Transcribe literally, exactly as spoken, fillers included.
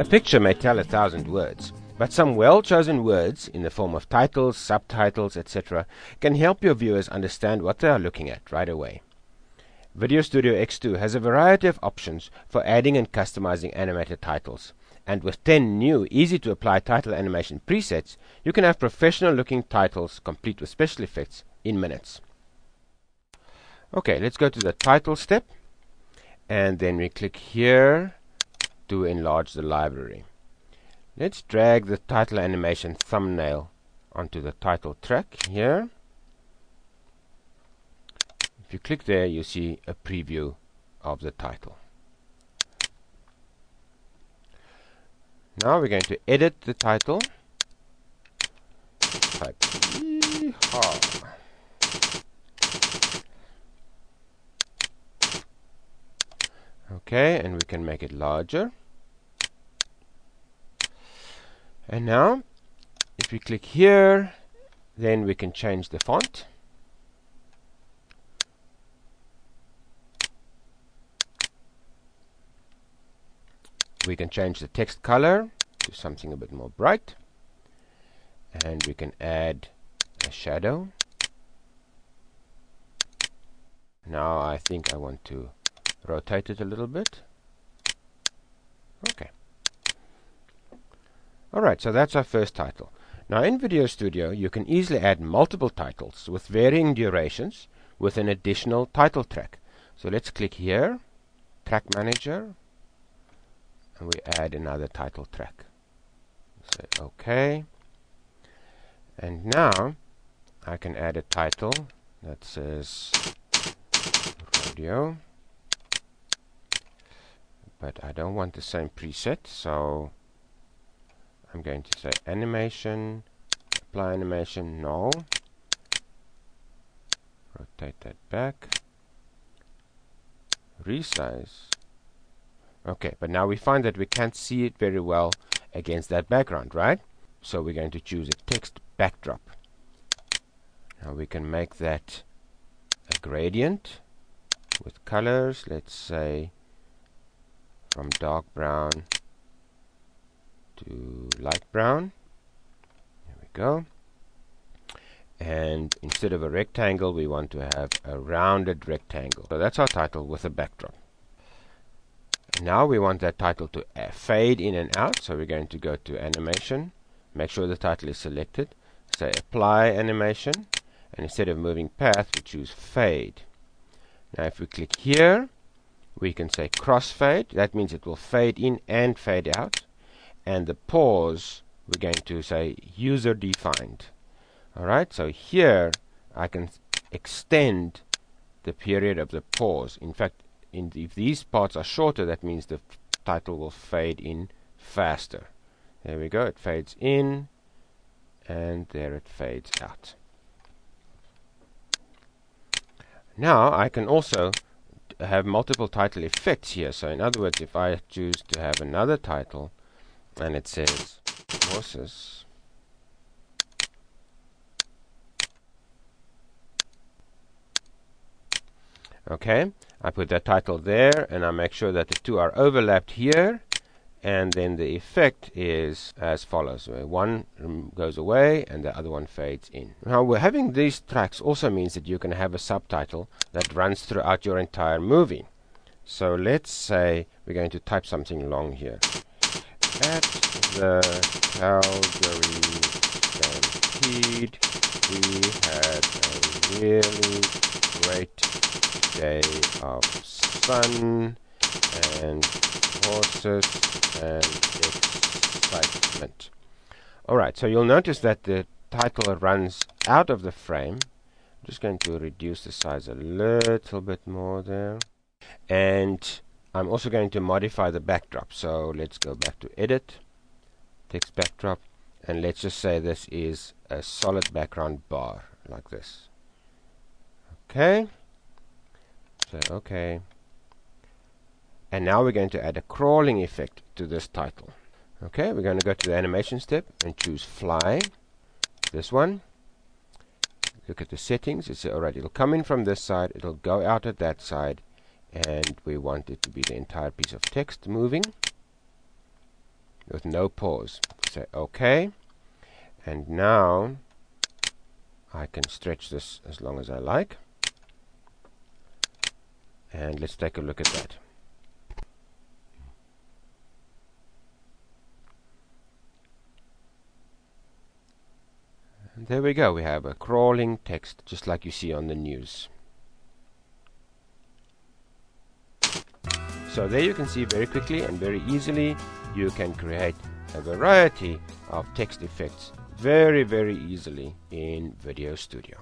A picture may tell a thousand words, but some well-chosen words, in the form of titles, subtitles, et cetera, can help your viewers understand what they are looking at right away. VideoStudio X two has a variety of options for adding and customizing animated titles, and with ten new easy-to-apply title animation presets, you can have professional-looking titles, complete with special effects, in minutes. Okay, let's go to the title step, and then we click here to enlarge the library. Let's drag the title animation thumbnail onto the title track here. If you click there, you see a preview of the title. Now we're going to edit the title. Type Yeehaw. Okay, and we can make it larger. And now, if we click here, then we can change the font. We can change the text color to something a bit more bright. And we can add a shadow. Now I think I want to rotate it a little bit. Okay. Alright, so that's our first title. Now in VideoStudio, you can easily add multiple titles with varying durations with an additional title track. So let's click here, Track Manager, and we add another title track. Say OK. And now I can add a title that says Rodeo. But I don't want the same preset, so I'm going to say animation, apply animation, no. Rotate that back. Resize. Okay, but now we find that we can't see it very well against that background, right? So we're going to choose a text backdrop. Now we can make that a gradient with colors, let's say from dark brown to light brown. There we go. And instead of a rectangle, we want to have a rounded rectangle. So that's our title with a backdrop. Now we want that title to uh, fade in and out, so we're going to go to animation, make sure the title is selected, say apply animation, and instead of moving path, we choose fade. Now if we click here, we can say crossfade. That means it will fade in and fade out, and the pause we're going to say user defined. Alright, so here I can extend the period of the pause. In fact, In th if these parts are shorter, that means the title will fade in faster. There we go, it fades in, and there it fades out. Now I can also have multiple title effects here. So in other words, if I choose to have another title, and it says horses, okay, I put that title there, and I make sure that the two are overlapped here, and then the effect is as follows. One goes away, and the other one fades in. Now, we're having these tracks also means that you can have a subtitle that runs throughout your entire movie. So let's say we're going to type something long here. At the Calgary Stampede, we had a really great day of sun and horses and excitement. Alright, so you'll notice that the title runs out of the frame. I'm just going to reduce the size a little bit more there. And I'm also going to modify the backdrop. So let's go back to Edit, Text Backdrop, and let's just say this is a solid background bar, like this. Okay. So, okay. And now we're going to add a crawling effect to this title. Okay, we're going to go to the animation step and choose fly. This one. look at the settings. It's alright, it'll come in from this side, it'll go out at that side, and we want it to be the entire piece of text moving with no pause. Say OK, and now I can stretch this as long as I like, and let's take a look at that. And there we go, we have a crawling text just like you see on the news. So there you can see very quickly and very easily you can create a variety of text effects very very easily in VideoStudio.